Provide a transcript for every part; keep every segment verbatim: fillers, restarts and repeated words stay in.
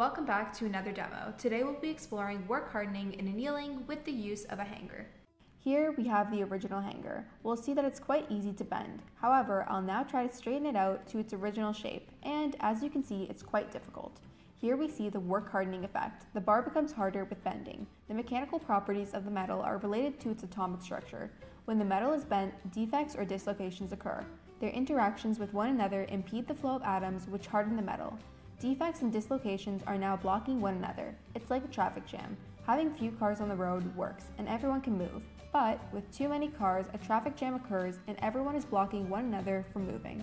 Welcome back to another demo. Today we'll be exploring work hardening and annealing with the use of a hanger. Here we have the original hanger. We'll see that it's quite easy to bend. However, I'll now try to straighten it out to its original shape, and as you can see, it's quite difficult. Here we see the work hardening effect. The bar becomes harder with bending. The mechanical properties of the metal are related to its atomic structure. When the metal is bent, defects or dislocations occur. Their interactions with one another impede the flow of atoms, which harden the metal. Defects and dislocations are now blocking one another. It's like a traffic jam. Having few cars on the road works, and everyone can move. But with too many cars, a traffic jam occurs, and everyone is blocking one another from moving.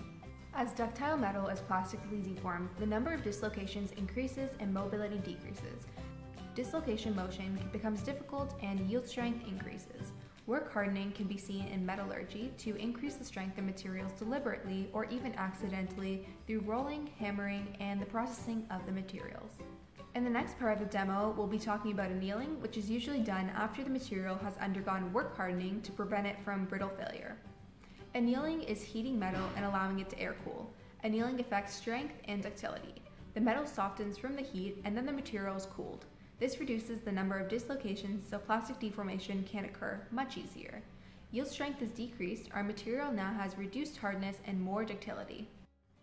As ductile metal is plastically deformed, the number of dislocations increases and mobility decreases. Dislocation motion becomes difficult and yield strength increases. Work hardening can be seen in metallurgy to increase the strength of materials deliberately or even accidentally through rolling, hammering, and the processing of the materials. In the next part of the demo, we'll be talking about annealing, which is usually done after the material has undergone work hardening to prevent it from brittle failure. Annealing is heating metal and allowing it to air cool. Annealing affects strength and ductility. The metal softens from the heat and then the material is cooled. This reduces the number of dislocations, so plastic deformation can occur much easier. Yield strength is decreased, our material now has reduced hardness and more ductility.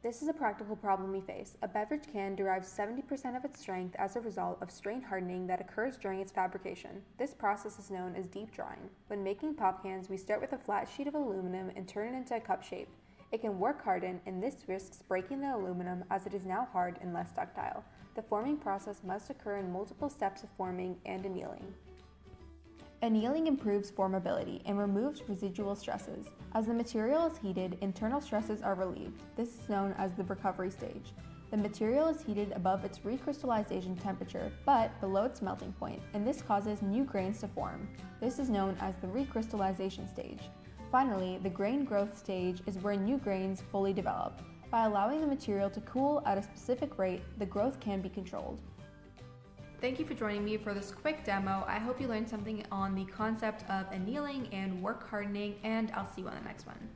This is a practical problem we face. A beverage can derives seventy percent of its strength as a result of strain hardening that occurs during its fabrication. This process is known as deep drawing. When making pop cans, we start with a flat sheet of aluminum and turn it into a cup shape. It can work harden, and this risks breaking the aluminum as it is now hard and less ductile. The forming process must occur in multiple steps of forming and annealing. Annealing improves formability and removes residual stresses. As the material is heated, internal stresses are relieved. This is known as the recovery stage. The material is heated above its recrystallization temperature, but below its melting point, and this causes new grains to form. This is known as the recrystallization stage. Finally, the grain growth stage is where new grains fully develop. By allowing the material to cool at a specific rate, the growth can be controlled. Thank you for joining me for this quick demo. I hope you learned something on the concept of annealing and work hardening, and I'll see you on the next one.